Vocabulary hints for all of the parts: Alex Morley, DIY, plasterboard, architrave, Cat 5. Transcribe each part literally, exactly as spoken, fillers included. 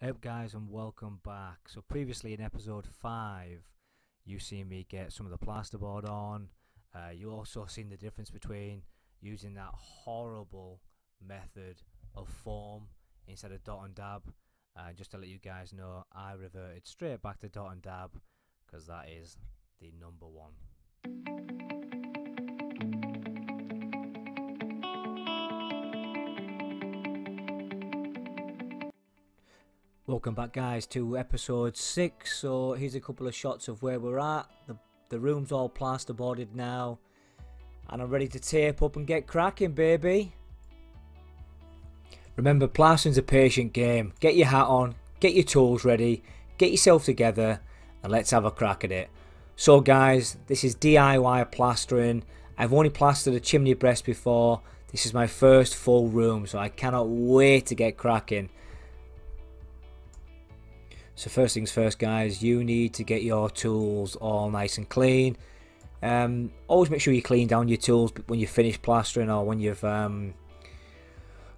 Up guys, and welcome back. So previously in episode five you seen me get some of the plasterboard on. Uh, you also seen the difference between using that horrible method of form instead of dot and dab, and uh, just to let you guys know, I reverted straight back to dot and dab because that is the number one. Welcome back guys to episode six. So here's a couple of shots of where we're at. The, the room's all plasterboarded now and I'm ready to tape up and get cracking, baby. Remember, plastering's a patient game. Get your hat on, get your tools ready, get yourself together and let's have a crack at it. So guys, this is D I Y plastering. I've only plastered a chimney breast before. This is my first full room, so I cannot wait to get cracking. So first things first guys, you need to get your tools all nice and clean. Um, always make sure you clean down your tools when you finish plastering or when you've um,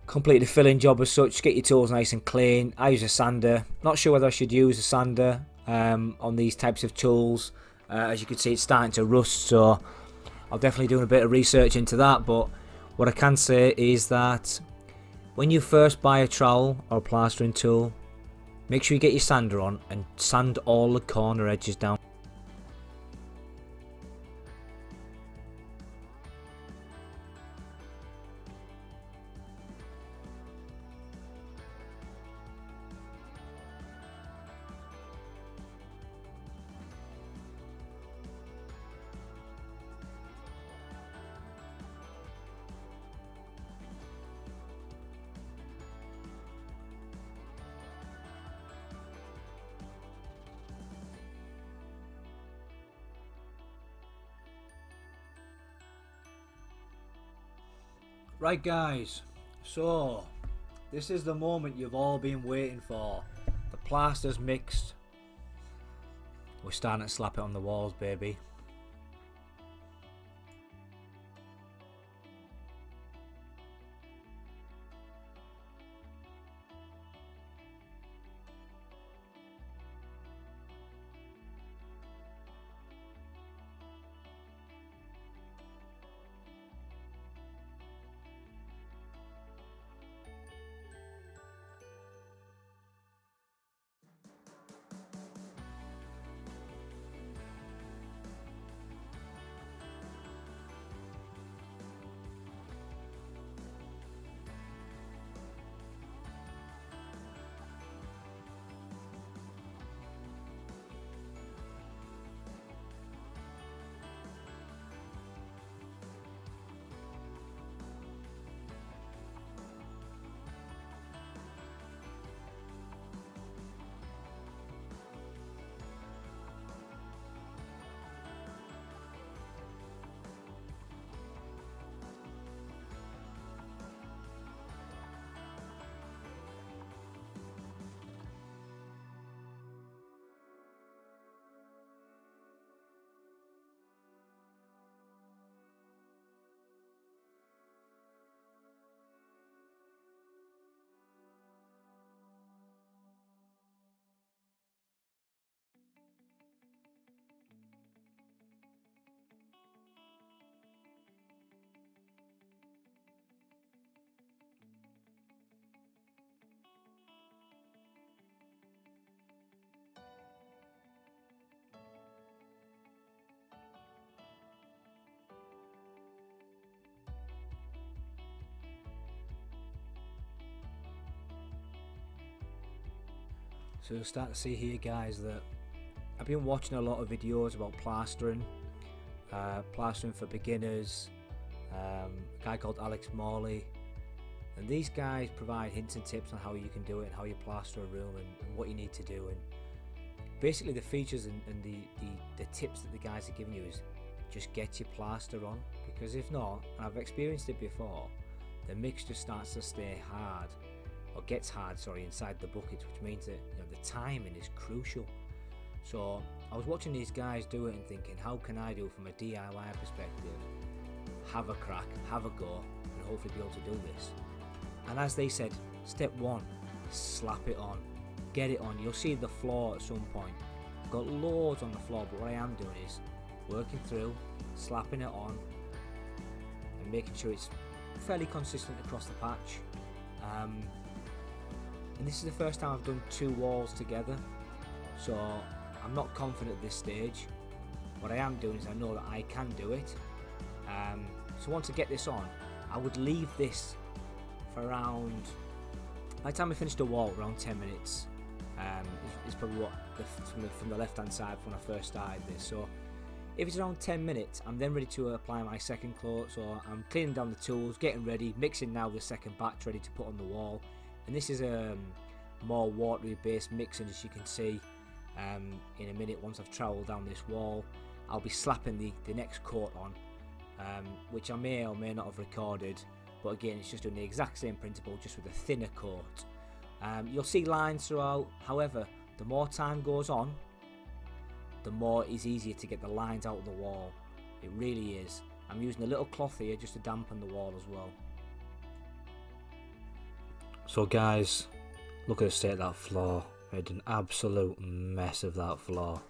completed a filling job as such. Get your tools nice and clean. I use a sander. Not sure whether I should use a sander um, on these types of tools. Uh, as you can see, it's starting to rust, so I'll definitely do a bit of research into that. But what I can say is that when you first buy a trowel or a plastering tool, make sure you get your sander on and sand all the corner edges down. Right guys, so this is the moment you've all been waiting for. The plaster's mixed. We're starting to slap it on the walls, baby. So you'll start to see here guys that I've been watching a lot of videos about plastering, uh, plastering for beginners, um, a guy called Alex Morley, and these guys provide hints and tips on how you can do it and how you plaster a room and, and what you need to do, and basically the features and, and the, the, the tips that the guys are giving you is just get your plaster on, because if not, and I've experienced it before, the mix just starts to stay hard. Or gets hard, sorry, inside the buckets, which means that, you know, the timing is crucial. So I was watching these guys do it and thinking, how can I do from a D I Y perspective? Have a crack, have a go, and hopefully be able to do this. And as they said, step one, slap it on. get it on. You'll see the floor at some point. I've got loads on the floor, but what I am doing is working through, slapping it on and making sure it's fairly consistent across the patch. Um, and this is the first time I've done two walls together, so I'm not confident at this stage. What I am doing is I know that I can do it. Um, so once I get this on, I would leave this for around, by the time I finish the wall, around ten minutes. Um, it's probably what the, from, the, from the left hand side when I first started this. So if it's around ten minutes, I'm then ready to apply my second coat. So I'm cleaning down the tools, getting ready, mixing now the second batch ready to put on the wall. And this is a um, more watery based mixing, as you can see. Um, in a minute, once I've travelled down this wall, I'll be slapping the, the next coat on, um, which I may or may not have recorded, but again it's just doing the exact same principle, just with a thinner coat. Um, you'll see lines throughout. However, the more time goes on, the more it's easier to get the lines out of the wall. It really is. I'm using a little cloth here just to dampen the wall as well. So guys, look at the state of that floor. Made an absolute mess of that floor,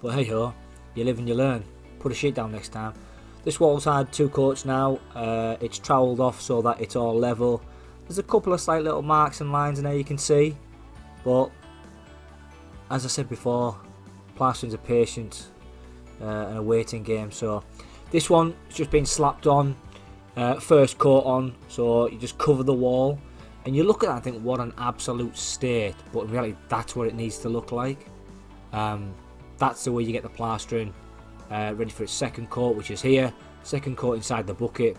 but hey ho, you live and you learn. Put a sheet down next time. This wall's had two coats now. Uh, it's trowelled off so that it's all level. There's a couple of slight little marks and lines in there you can see, but as I said before, plastering's a patient uh, and a waiting game. So this one's just been slapped on, uh, first coat on, so you just cover the wall. And you look at that and think, what an absolute state, but in reality that's what it needs to look like. Um, that's the way you get the plastering uh, ready for its second coat, which is here. Second coat inside the bucket.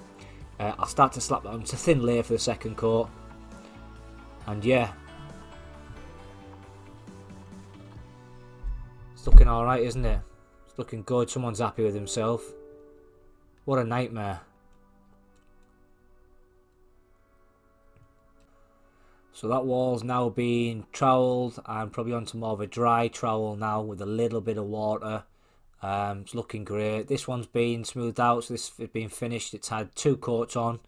Uh, I'll start to slap that on. It's a thin layer for the second coat. And yeah, it's looking alright, isn't it? It's looking good. Someone's happy with himself. What a nightmare. So that wall's now been trowelled. I'm probably onto more of a dry trowel now with a little bit of water. Um, it's looking great. This one's been smoothed out, so this has been finished. It's had two coats on,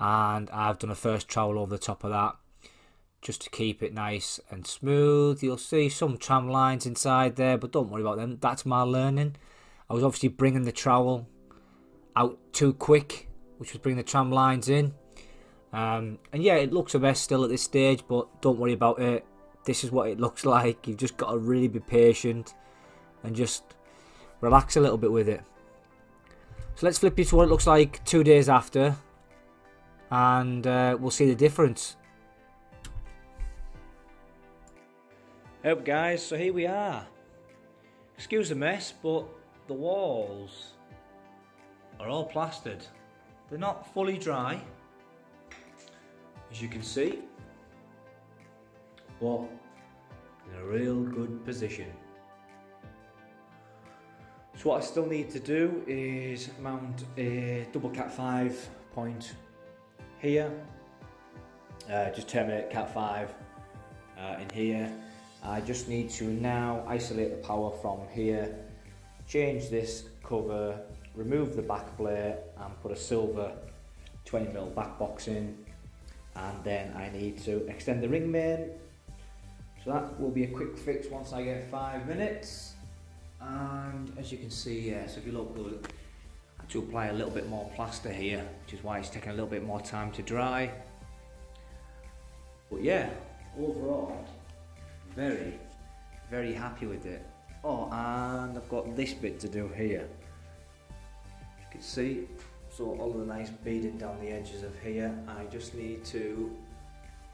and I've done a first trowel over the top of that just to keep it nice and smooth. You'll see some tram lines inside there, but don't worry about them. That's my learning. I was obviously bringing the trowel out too quick, which was bringing the tram lines in. Um, and yeah, it looks a mess still at this stage, but don't worry about it. This is what it looks like. You've just got to really be patient and just relax a little bit with it. So let's flip you to what it looks like two days after, and uh, we'll see the difference. Hey up guys, so here we are. Excuse the mess, but the walls are all plastered. They're not fully dry, as you can see, but in a real good position. So what I still need to do is mount a double Cat five point here, uh, just terminate Cat five uh, in here. I just need to now isolate the power from here, change this cover, remove the back plate and put a silver twenty mil back box in. And then I need to extend the ring main. So that will be a quick fix once I get five minutes. And as you can see, yeah, so if you look, I had to apply a little bit more plaster here, which is why it's taking a little bit more time to dry. But yeah, overall, very, very happy with it. Oh, and I've got this bit to do here. As you can see, so all the nice beading down the edges of here, I just need to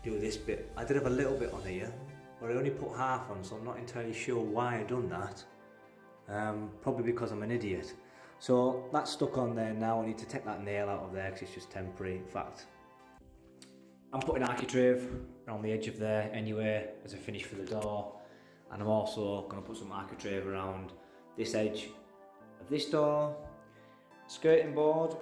do this bit. I did have a little bit on here, but I only put half on, so I'm not entirely sure why I've done that. Um, probably because I'm an idiot. So that's stuck on there now. I need to take that nail out of there because it's just temporary. In fact, I'm putting architrave around the edge of there anyway as a finish for the door. And I'm also going to put some architrave around this edge of this door. Skirting board.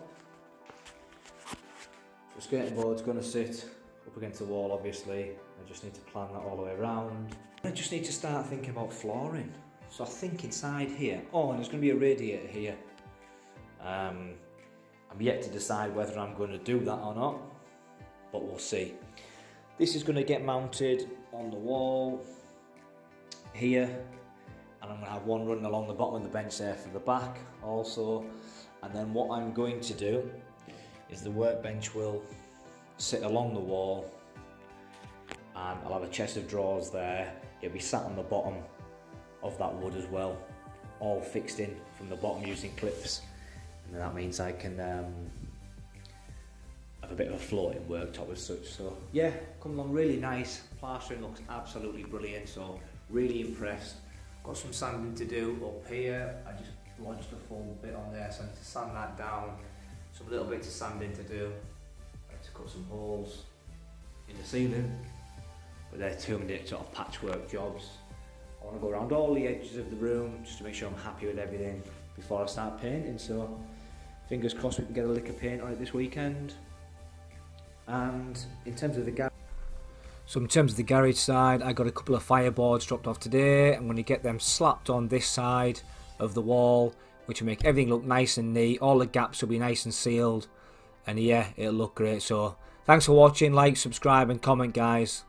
The skirting board's going to sit up against the wall, obviously. I just need to plan that all the way around. I just need to start thinking about flooring. So I think inside here, oh, and there's going to be a radiator here. Um, I'm yet to decide whether I'm going to do that or not, but we'll see. This is going to get mounted on the wall. here, and I'm going to have one running along the bottom of the bench there for the back also. And then what I'm going to do is the workbench will sit along the wall, and I'll have a chest of drawers there. It'll be sat on the bottom of that wood as well, all fixed in from the bottom using clips, and that means I can um, have a bit of a floating worktop as such. So yeah, come along, really nice. Plastering looks absolutely brilliant, so really impressed. Got some sanding to do up here. I just launched a full bit on there, so I need to sand that down. Some little bits of sanding to do. I need to cut some holes in the ceiling, but they're two minute sort of patchwork jobs. I want to go around all the edges of the room just to make sure I'm happy with everything before I start painting. So fingers crossed we can get a lick of paint on it this weekend. And in terms of the garage, so in terms of the garage side, I got a couple of fireboards dropped off today. I'm going to get them slapped on this side of the wall, which will make everything look nice and neat. All the gaps will be nice and sealed, and yeah, it'll look great. So thanks for watching. Like, subscribe and comment, guys.